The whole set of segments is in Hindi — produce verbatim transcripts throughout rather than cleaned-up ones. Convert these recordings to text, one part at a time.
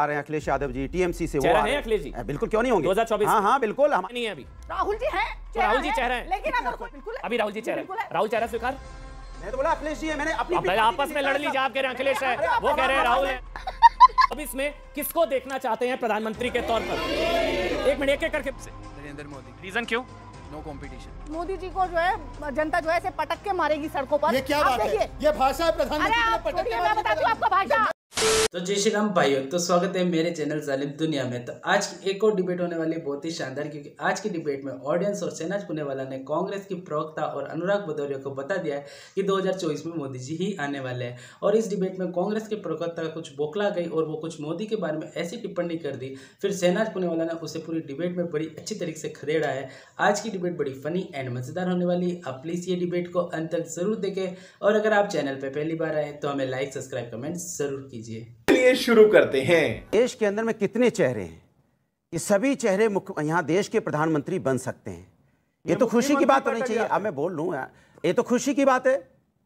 आ रहे हैं अखिलेश यादव जी टीएमसी से, वो आ रहे हैं अखिलेश जी, बिल्कुल क्यों नहीं होंगे दो हज़ार चौबीस। हाँ हाँ बिल्कुल हम नहीं है अभी राहुल जी हैं, राहुल जी चेहरा है, लेकिन बिल्कुल अभी राहुल जी चेहरा, राहुल चेहरा स्वीकार। मैं तो बोला अखिलेश जी है, मैंने अपनी आपस में लड़ लीजिए, आप कह रहे हैं अखिलेश है, वो कह रहे हैं राहुल है। अब इसमें किसको देखना चाहते हैं प्रधानमंत्री के तौर पर? एक मिनट एक करके। नरेंद्र मोदी। रीजन क्यों? No competition. मोदी जी को जो है जनता जो है ऐसे पटक के मारेगी सड़कों पर। ये क्या बात है, ये भाषा है प्रधानमंत्री। तो जय श्री राम भाइयों, तो स्वागत है मेरे चैनल जालिम दुनिया में। तो आज की एक और डिबेट होने वाली बहुत ही शानदार, क्योंकि आज की डिबेट में ऑडियंस और सहनाज पुनेवाला ने कांग्रेस की प्रवक्ता और अनुराग भदौरिया को बता दिया है कि दो हज़ार चौबीस में मोदी जी ही आने वाले हैं। और इस डिबेट में कांग्रेस के प्रवक्ता कुछ बोखला गई और वो कुछ मोदी के बारे में ऐसी टिप्पणी कर दी, फिर सहनाज पुनेवाला ने उसे पूरी डिबेट में बड़ी अच्छी तरीके से खदेड़ा है। आज की डिबेट बड़ी फनी एंड मज़ेदार होने वाली है। आप प्लीज़ ये डिबेट को अंत तक जरूर देखें, और अगर आप चैनल पर पहली बार आए तो हमें लाइक सब्सक्राइब कमेंट जरूर कीजिए। लिए शुरू करते हैं। देश के अंदर में कितने चेहरे हैं, ये सभी चेहरे यहाँ देश के प्रधानमंत्री बन सकते हैं। ये तो खुशी की बात होनी चाहिए। अब मैं बोल लूँ, ये तो खुशी की बात है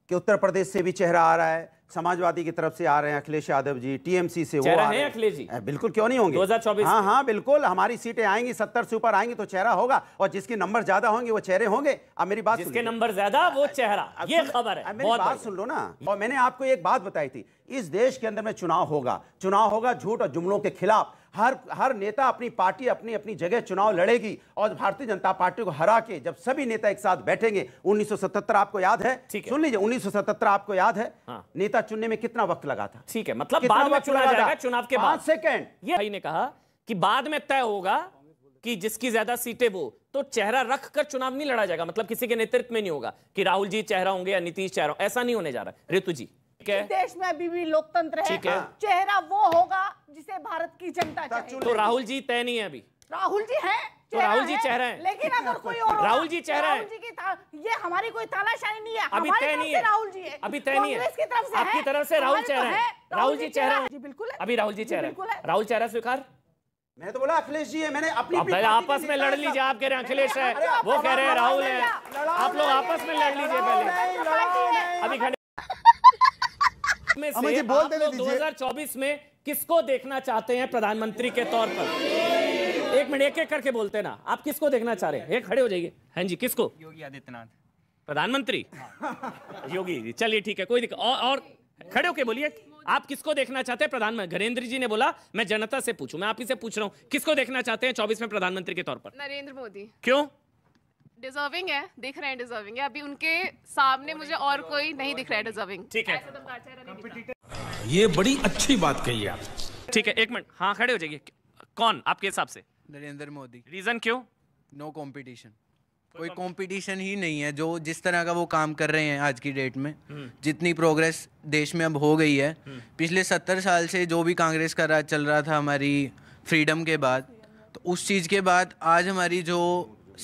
कि उत्तर प्रदेश से भी चेहरा आ रहा है, समाजवादी की तरफ से आ रहे हैं अखिलेश यादव जी, टीएमसी से वो आ रहे हैं अखिलेश जी, बिल्कुल क्यों नहीं होंगे दो हज़ार चौबीस। हाँ हाँ बिल्कुल, हमारी सीटें आएंगी, सत्तर से ऊपर आएंगी तो चेहरा होगा, और जिसके नंबर ज्यादा होंगे वो चेहरे होंगे। अब मेरी बात, जिसके नंबर ज्यादा वो चेहरा, ये खबर है, मेरी बात सुन लो ना। और मैंने आपको एक बात बताई थी, इस देश के अंदर में चुनाव होगा, चुनाव होगा झूठ और जुमलों के खिलाफ। हर हर नेता अपनी पार्टी अपनी अपनी जगह चुनाव लड़ेगी, और भारतीय जनता पार्टी को हरा के जब सभी नेता एक साथ बैठेंगे। उन्नीस सौ सतहत्तर आपको याद है, सुन लीजिए, उन्नीस सौ सतहत्तर आपको याद है। हाँ। नेता चुनने में कितना वक्त लगा था, ठीक है, मतलब बाद में चुना जाएगा, चुनाव के बाद सेकंड। ये भाई ने कहा कि बाद में तय होगा कि जिसकी ज्यादा सीटें वो, तो चेहरा रखकर चुनाव नहीं लड़ा जाएगा, मतलब किसी के नेतृत्व में नहीं होगा कि राहुल जी चेहरा होंगे या नीतीश चेहरा, ऐसा नहीं होने जा रहा है। ऋतु जी, देश में अभी भी लोकतंत्र है, चेहरा वो होगा जिसे भारत की जनता चाहिए। तो राहुल जी तय नहीं है अभी, राहुल जी हैं, तो राहुल जी चेहरा है, लेकिन अगर कोई और राहुल जी चेहरा है, ये हमारी कोई तानाशाही नहीं है, अभी तय नहीं है राहुल जी है, अभी तय नहीं है आपकी तरफ से राहुल चेहरा है, राहुल जी चेहरा है, बिल्कुल अभी राहुल जी चेहरा, राहुल चेहरा स्वीकार। मैं तो बोला अखिलेश जी है, मैंने अपनी आपस में लड़ लीजिए, आप कह रहे हैं अखिलेश है, वो कह रहे हैं राहुल है, आप लोग आपस में लड़ लीजिए पहले। अभी में से बोल देने दीजिए दो हज़ार चौबीस में किसको देखना चाहते हैं प्रधानमंत्री के तौर पर? एक मिनट एक एक करके बोलते ना, आप किसको देखना चाह रहे हैं? ये खड़े हो जाइए। हाँ जी, किसको? योगी आदित्यनाथ प्रधानमंत्री। योगी जी, चलिए ठीक है, कोई दिक्कत। और, और खड़े होके बोलिए, आप किसको देखना चाहते हैं प्रधानमंत्री? नरेंद्र जी ने बोला मैं जनता से पूछूं, मैं आप ही से पूछ रहा हूँ, किसको देखना चाहते हैं चौबीस में प्रधानमंत्री के तौर पर? नरेंद्र मोदी। क्यों? डिजर्विंग है, दिख रहे हैं डिजर्विंग है, अभी उनके सामने मुझे और कोई नहीं दिख रहा है डिजर्विंग। ठीक है, ये बड़ी अच्छी बात कही है आप, ठीक है। एक मिनट, हाँ खड़े हो जाइए। कौन आपके हिसाब से? नरेंद्र मोदी। रीजन क्यों? नो कंपटीशन, कोई कंपटीशन ही नहीं है। जो जिस तरह का वो काम कर रहे हैं आज की डेट में, जितनी प्रोग्रेस देश में अब हो गई है, पिछले सत्तर साल से जो भी कांग्रेस का राज चल रहा था हमारी फ्रीडम के बाद, तो उस चीज़ के बाद आज हमारी जो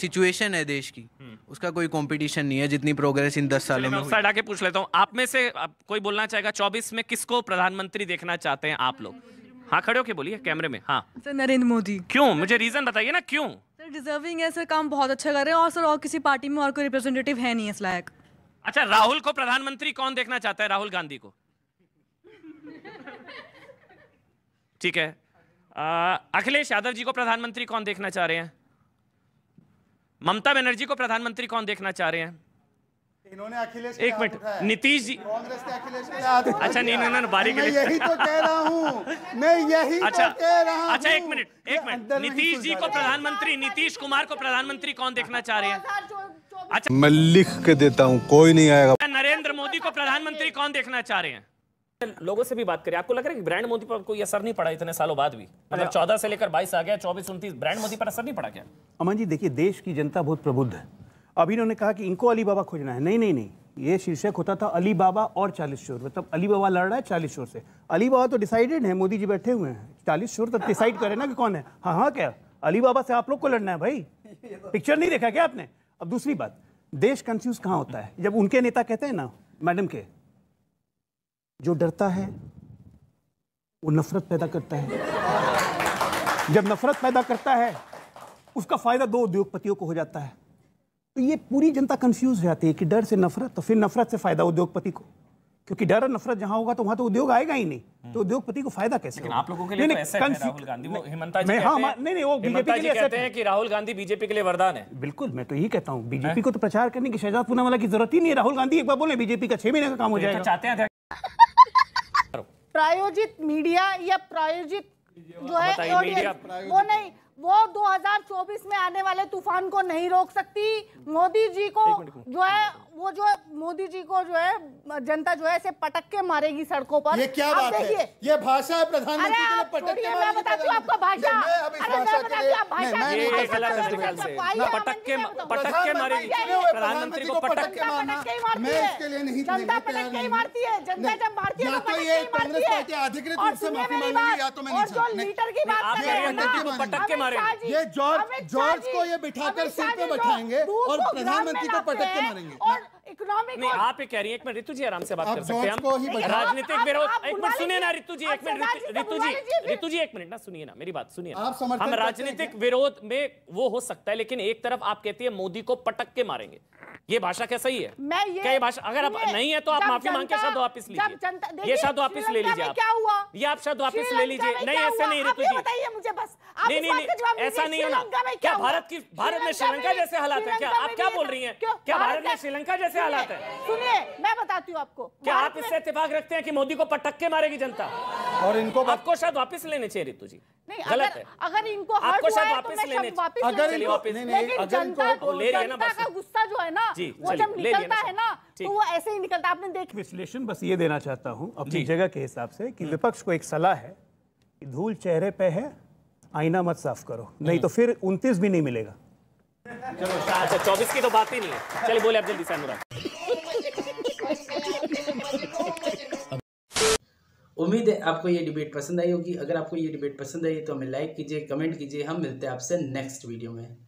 सिचुएशन है देश की, उसका कोई कंपटीशन नहीं है जितनी प्रोग्रेस इन दस सालों में। साइड आके पूछ लेता हूँ, आप में से आप कोई बोलना चाहेगा चौबीस में किसको प्रधानमंत्री देखना चाहते हैं आप लोग? हाँ खड़े होके बोलिए कैमरे में। हाँ सर, नरेंद्र मोदी। क्यों? मुझे रीजन बताइए ना क्यों? सर डिजर्विंग है सर, काम बहुत अच्छा कर रहे हैं, और सर और किसी पार्टी में और कोई रिप्रेजेंटेटिव है नहीं इस लायक। अच्छा, राहुल को प्रधानमंत्री कौन देखना चाहता है? राहुल गांधी को, ठीक है। अखिलेश यादव जी को प्रधानमंत्री कौन देखना चाह रहे हैं? ममता बनर्जी को प्रधानमंत्री कौन देखना चाह रहे हैं? इन्होंने अखिलेश, एक मिनट, नीतीश जी, कांग्रेस ने अखिलेश के हाथ उठाया। अच्छा नहीं, नहीं, बारी के लिए, यही तो कह रहा हूं मैं, यही तो कह रहा हूं। अच्छा एक मिनट, एक मिनट, नीतीश जी को प्रधानमंत्री, नीतीश कुमार को प्रधानमंत्री कौन देखना चाह रहे हैं? अच्छा मैं लिख के देता हूँ, कोई नहीं आएगा। नरेंद्र मोदी को प्रधानमंत्री कौन देखना चाह रहे हैं? लोगों से भी बात करें, आपको लग रहा है कि ब्रांड मोदी पर कोई असर नहीं पड़ा इतने सालों बाद भी, मतलब चौदह से लेकर बाईस आ गया, चौबीस उनतीस, ब्रांड मोदी पर असर नहीं पड़ा क्या? अमन जी देखिए, देश की जनता बहुत प्रबुद्ध है। अब इन्होंने कहा कि इनको अली बाबा खोजना है, नहीं नहीं नहीं, ये शीर्षक होता था अली बाबा और चालीस शोर, मतलब अली बाबा लड़ रहा है चालीस शोर से। अली बाबा तो डिसाइडेड है, मोदी जी बैठे हुए हैं, चालीस शोर तो डिसाइड करे ना कि कौन है। हाँ हाँ, क्या अली बाबा से आप लोग को लड़ना है भाई? पिक्चर नहीं देखा क्या आपने? अब दूसरी बात, देश कंफ्यूज कहाँ होता है जब उनके नेता कहते हैं ना मैडम के, जो डरता है वो नफरत पैदा करता है, जब नफरत पैदा करता है उसका फायदा दो उद्योगपतियों को हो जाता है। तो ये पूरी जनता कंफ्यूज हो जाती है कि डर से नफरत, तो फिर नफरत से फायदा उद्योगपति को, क्योंकि डर और नफरत जहां होगा तो वहां तो उद्योग आएगा ही नहीं, तो उद्योगपति को फायदा कैसे होगा? आप लोगों के लिए ऐसा है राहुल गांधी वो हिमंता जी नहीं नहीं वो बीजेपी के लिए कहते हैं कि राहुल गांधी बीजेपी के लिए वरदान है। बिल्कुल, मैं तो यही कहता हूँ बीजेपी को तो प्रचार करने की शहजाद पूनावाला की जरूरत ही नहीं है। राहुल गांधी एक बार बोले बीजेपी का छह महीने का काम हो जाएगा। चाहते हैं प्रायोजित मीडिया या प्रायोजित जो है वो नहीं, वो दो हज़ार चौबीस में आने वाले तूफान को नहीं रोक सकती। मोदी जी को जो है वो जो मोदी जी को जो है जनता जो है ऐसे पटक के मारेगी सड़कों पर। ये क्या बात है? ये भाषा है प्रधानमंत्री के लिए पटक के आपका भाषा। अरे मैं बताती हूं आप भाषा ये गलत है। पटक के पटक के मारेगी प्रधानमंत्री को, पटक के मारना मैं इसके लिए नहीं। जनता पटक के मारती है, जनता जब मारती है तो पटक के मारती है। ये अधिकृत रूप से माफी मांगूंगी या तो मैं नहीं चाहती। और जो लीडर की बात कर रहे हैं पटक के मारे ये जॉर्ज जॉर्ज को ये बिठाकर सीट पे बैठाएंगे और प्रधानमंत्री को पटक के मारेंगे। नहीं आप ये कह रही हैं, एक मिनट रितु जी आराम से बात कर सकते हैं हम राजनीतिक विरोध। एक मिनट सुनिए ना रितु जी, एक मिनट रितु जी रितु जी एक मिनट ना सुनिए ना मेरी बात सुनिए। हम राजनीतिक विरोध में वो हो सकता है, लेकिन एक तरफ आप कहती है मोदी को पटक के मारेंगे, ये भाषा क्या सही है? मैं ये क्या भाषा अगर आप नहीं है तो आप माफी मांग के शब्द वापस लीजिए, ये शब्द वापस ले लीजिए आप, ये आप शब्द वापस ले लीजिए। नहीं ऐसे नहीं रितु जी, मुझे बस नहीं नहीं ऐसा नहीं होना। क्या भारत की भारत में श्रीलंका जैसे हालात है? क्या आप क्या बोल रही है? क्या भारत में श्रीलंका जैसे हालात है? सुनिए मैं बताती हूँ आपको। क्या आप इससे इत्तेफाक रखते हैं कि मोदी को पटक के मारेगी जनता और इनको आपको शायद वापस लेने चाहिए रितु जी? नहीं गलत है, अगर इनको आपको शायद वापस लेने चाहिए। जनता का गुस्सा जो है ना वो जब निकलता है ना तो वो ऐसे ही निकलता। आपने देखा विश्लेषण बस ये देना चाहता हूँ अपनी जगह के हिसाब से कि विपक्ष को एक सलाह है कि धूल चेहरे पे है आईना मत साफ करो, नहीं तो फिर उनतीस भी नहीं मिलेगा। चलो अच्छा चौबीस की तो बात ही नहीं है। चलिए बोले आप जल्दी से अनुराग। उम्मीद है आपको ये डिबेट पसंद आई होगी। अगर आपको ये डिबेट पसंद आई तो हमें लाइक कीजिए, कमेंट कीजिए। हम मिलते हैं आपसे नेक्स्ट वीडियो में।